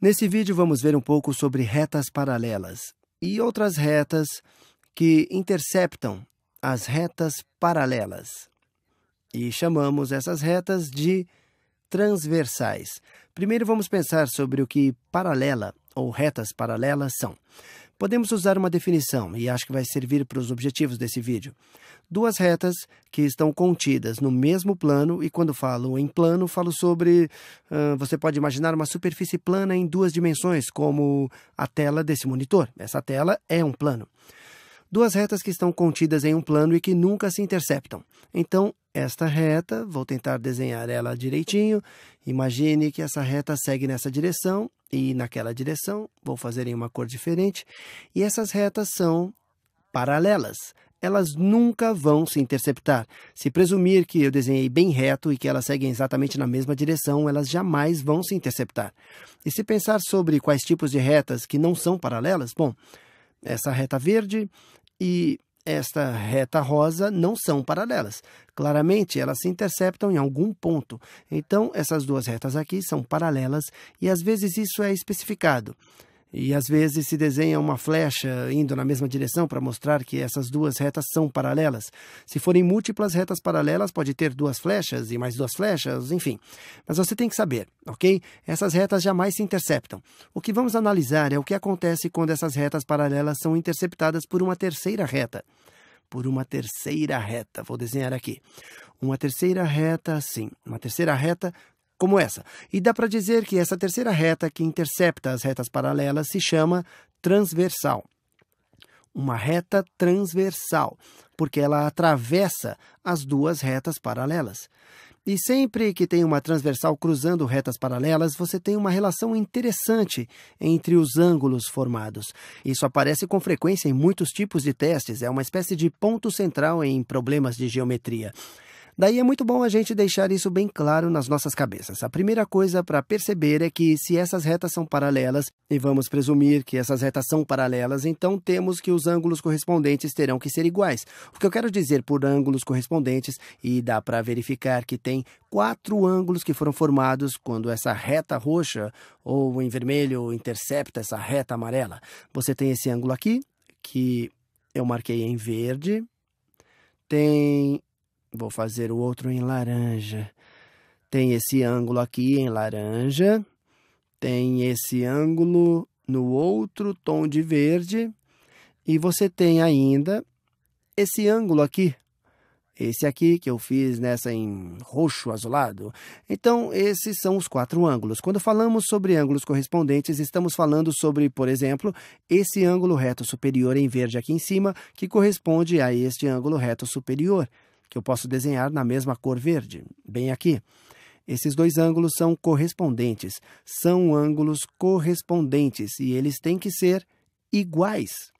Nesse vídeo vamos ver um pouco sobre retas paralelas e outras retas que interceptam as retas paralelas. E chamamos essas retas de transversais. Primeiro vamos pensar sobre o que paralela ou retas paralelas são. Podemos usar uma definição, e acho que vai servir para os objetivos desse vídeo. Duas retas que estão contidas no mesmo plano, e quando falo em plano, falo sobre... você pode imaginar uma superfície plana em duas dimensões, como a tela desse monitor. Essa tela é um plano. Duas retas que estão contidas em um plano e que nunca se interceptam. Então, esta reta, vou tentar desenhar ela direitinho. Imagine que essa reta segue nessa direção e naquela direção. Vou fazer em uma cor diferente. E essas retas são paralelas. Elas nunca vão se interceptar. Se presumir que eu desenhei bem reto e que elas seguem exatamente na mesma direção, elas jamais vão se interceptar. E se pensar sobre quais tipos de retas que não são paralelas, bom, essa reta verde e esta reta rosa não são paralelas. Claramente, elas se interceptam em algum ponto. Então, essas duas retas aqui são paralelas e, às vezes, isso é especificado. E, às vezes, se desenha uma flecha indo na mesma direção para mostrar que essas duas retas são paralelas. Se forem múltiplas retas paralelas, pode ter duas flechas e mais duas flechas, enfim. Mas você tem que saber, ok? Essas retas jamais se interceptam. O que vamos analisar é o que acontece quando essas retas paralelas são interceptadas por uma terceira reta. Por uma terceira reta. Vou desenhar aqui. Uma terceira reta assim. Uma terceira reta como essa. E dá para dizer que essa terceira reta que intercepta as retas paralelas se chama transversal. Uma reta transversal, porque ela atravessa as duas retas paralelas. E sempre que tem uma transversal cruzando retas paralelas, você tem uma relação interessante entre os ângulos formados. Isso aparece com frequência em muitos tipos de testes, é uma espécie de ponto central em problemas de geometria. Daí é muito bom a gente deixar isso bem claro nas nossas cabeças. A primeira coisa para perceber é que se essas retas são paralelas, e vamos presumir que essas retas são paralelas, então temos que os ângulos correspondentes terão que ser iguais. O que eu quero dizer por ângulos correspondentes, e dá para verificar que tem 4 ângulos que foram formados quando essa reta roxa ou em vermelho intercepta essa reta amarela. Você tem esse ângulo aqui, que eu marquei em verde, tem... Vou fazer o outro em laranja. Tem esse ângulo aqui em laranja. Tem esse ângulo no outro tom de verde. E você tem ainda esse ângulo aqui. Esse aqui que eu fiz nessa em roxo azulado. Então, esses são os 4 ângulos. Quando falamos sobre ângulos correspondentes, estamos falando sobre, por exemplo, esse ângulo reto superior em verde aqui em cima, que corresponde a este ângulo reto superior, que eu posso desenhar na mesma cor verde, bem aqui. Esses dois ângulos são correspondentes. São ângulos correspondentes e eles têm que ser iguais.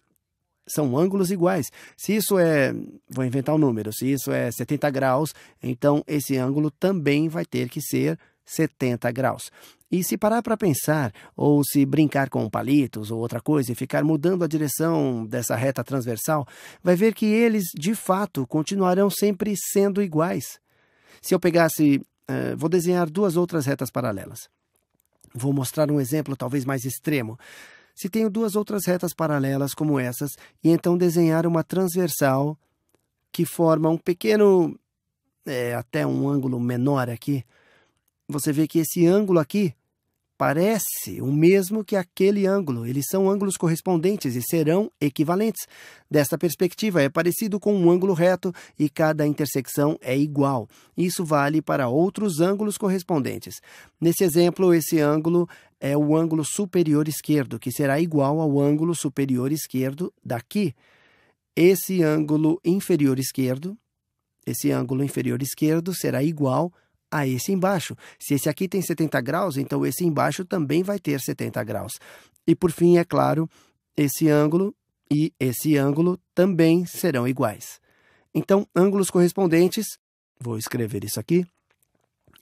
São ângulos iguais. Se isso é... Vou inventar um número. Se isso é 70 graus, então esse ângulo também vai ter que ser 70 graus. E se parar para pensar, ou se brincar com palitos ou outra coisa e ficar mudando a direção dessa reta transversal, vai ver que eles, de fato, continuarão sempre sendo iguais. Se eu pegasse... vou desenhar duas outras retas paralelas. Vou mostrar um exemplo talvez mais extremo. Se tenho duas outras retas paralelas como essas, e então desenhar uma transversal que forma um pequeno... até um ângulo menor aqui. Você vê que esse ângulo aqui parece o mesmo que aquele ângulo. Eles são ângulos correspondentes e serão equivalentes. Desta perspectiva, é parecido com um ângulo reto e cada intersecção é igual. Isso vale para outros ângulos correspondentes. Nesse exemplo, esse ângulo é o ângulo superior esquerdo, que será igual ao ângulo superior esquerdo daqui. Esse ângulo inferior esquerdo, será igual a esse embaixo. Se esse aqui tem 70 graus, então esse embaixo também vai ter 70 graus. E por fim, é claro, esse ângulo e esse ângulo também serão iguais. Então, ângulos correspondentes, vou escrever isso aqui,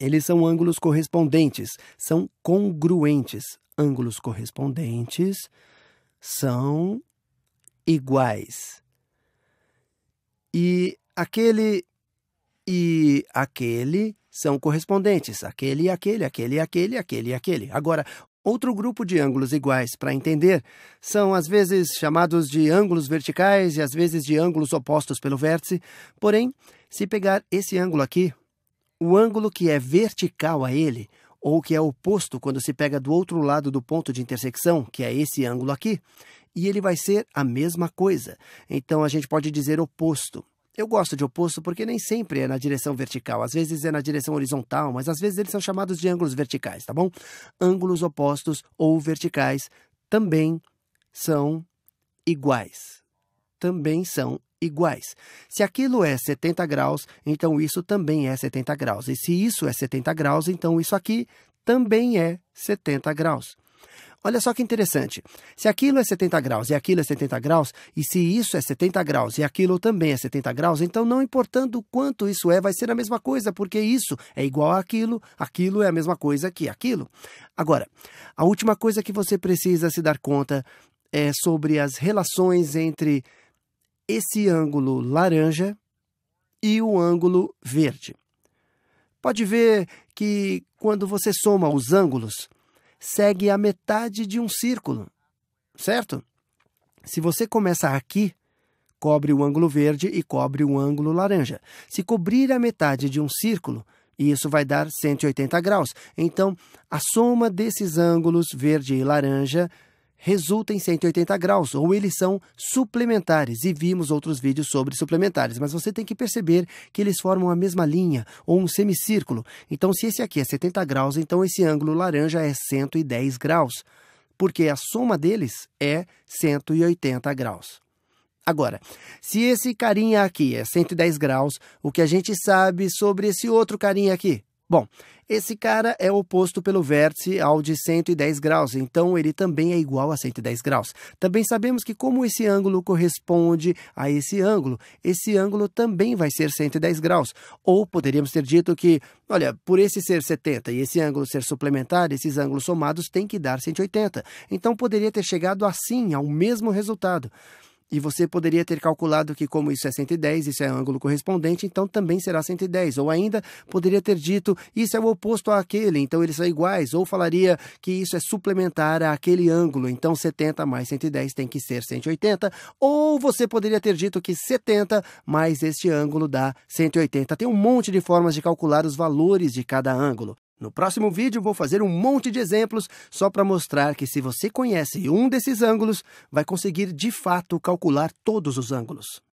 eles são ângulos correspondentes, são congruentes. Ângulos correspondentes são iguais. E aquele são correspondentes. Aquele e aquele, aquele e aquele, aquele e aquele. Agora, Outro grupo de ângulos iguais para entender são às vezes chamados de ângulos verticais e às vezes de ângulos opostos pelo vértice. Porém, se pegar esse ângulo aqui, o ângulo que é vertical a ele, ou que é oposto quando se pega do outro lado do ponto de intersecção, que é esse ângulo aqui, e ele vai ser a mesma coisa. Então, a gente pode dizer oposto. Eu gosto de oposto porque nem sempre é na direção vertical, às vezes é na direção horizontal, mas às vezes eles são chamados de ângulos verticais, tá bom? Ângulos opostos ou verticais também são iguais. Também são iguais. Se aquilo é 70 graus, então isso também é 70 graus. E se isso é 70 graus, então isso aqui também é 70 graus. Olha só que interessante, se aquilo é 70 graus e aquilo é 70 graus, e se isso é 70 graus e aquilo também é 70 graus, então não importando quanto isso é, vai ser a mesma coisa, porque isso é igual àquilo, aquilo é a mesma coisa que aquilo. Agora, a última coisa que você precisa se dar conta é sobre as relações entre esse ângulo laranja e o ângulo verde. Pode ver que quando você soma os ângulos, segue a metade de um círculo, certo? Se você começa aqui, cobre o ângulo verde e cobre o ângulo laranja. Se cobrir a metade de um círculo, isso vai dar 180 graus. Então, a soma desses ângulos verde e laranja resulta em 180 graus, ou eles são suplementares, e vimos outros vídeos sobre suplementares, mas você tem que perceber que eles formam a mesma linha, ou um semicírculo. Então, se esse aqui é 70 graus, então esse ângulo laranja é 110 graus, porque a soma deles é 180 graus. Agora, se esse carinha aqui é 110 graus, o que a gente sabe sobre esse outro carinha aqui? Bom, esse cara é oposto pelo vértice ao de 110 graus, então ele também é igual a 110 graus. Também sabemos que como esse ângulo corresponde a esse ângulo também vai ser 110 graus. Ou poderíamos ter dito que, olha, por esse ser 70 e esse ângulo ser suplementar, esses ângulos somados têm que dar 180. Então poderia ter chegado assim, ao mesmo resultado. E você poderia ter calculado que como isso é 110, isso é o ângulo correspondente, então também será 110. Ou ainda poderia ter dito, isso é o oposto àquele, então eles são iguais. Ou falaria que isso é suplementar àquele ângulo, então 70 mais 110 tem que ser 180. Ou você poderia ter dito que 70 mais este ângulo dá 180. Tem um monte de formas de calcular os valores de cada ângulo. No próximo vídeo, vou fazer um monte de exemplos só para mostrar que se você conhece um desses ângulos, vai conseguir de fato calcular todos os ângulos.